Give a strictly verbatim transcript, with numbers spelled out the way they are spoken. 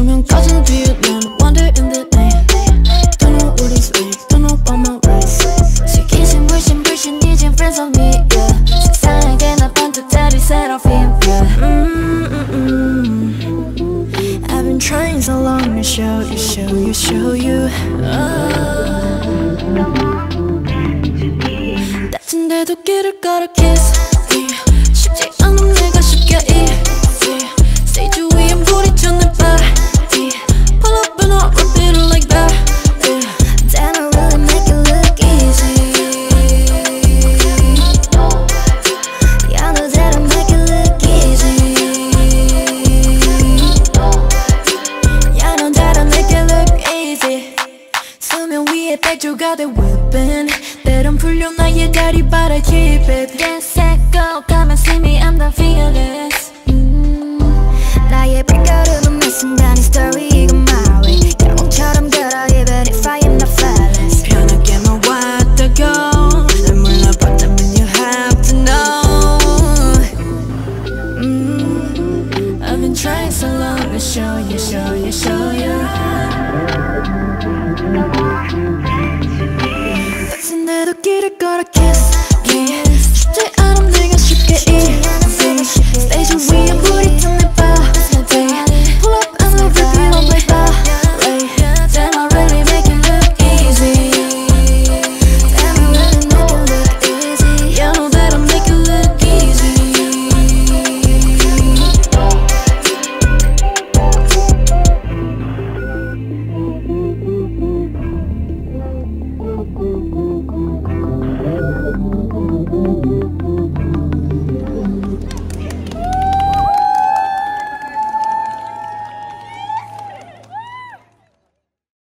조명 꺼진 뒤에 난 wonder in the night. Don't know what is right, don't know about my rights. 시기심 불신 불신 이젠 friends of me, yeah. 세상에게 나 반짝짜리 set off him, yeah. mm, mm, mm. I've been trying so long to show you, show you, show you. Oh. 다친데도 길을 걸어 kiss me. 쉽지 않은 내가 쉽게 easy. Stage 위에 물이 젖는 body. Pull up and I'll rip it like that. Then I'll really make it look easy. Yeah, I know that I'll make it look easy. Yeah, I know that I'll make it look easy. 수면 위에 백조가 돼 whipping. 때론 풀려 나의 다리 but I keep it. Can't say go, come and see me, I'm not fearless. 나의 발걸음은 내 순간의 스토리 이건 my way. 영웅처럼 걸어 even if I am not flawless. 편하게만 왔다고 날 몰라봤다면 you have to know. mm, I've been trying so long to show you, show you, show you.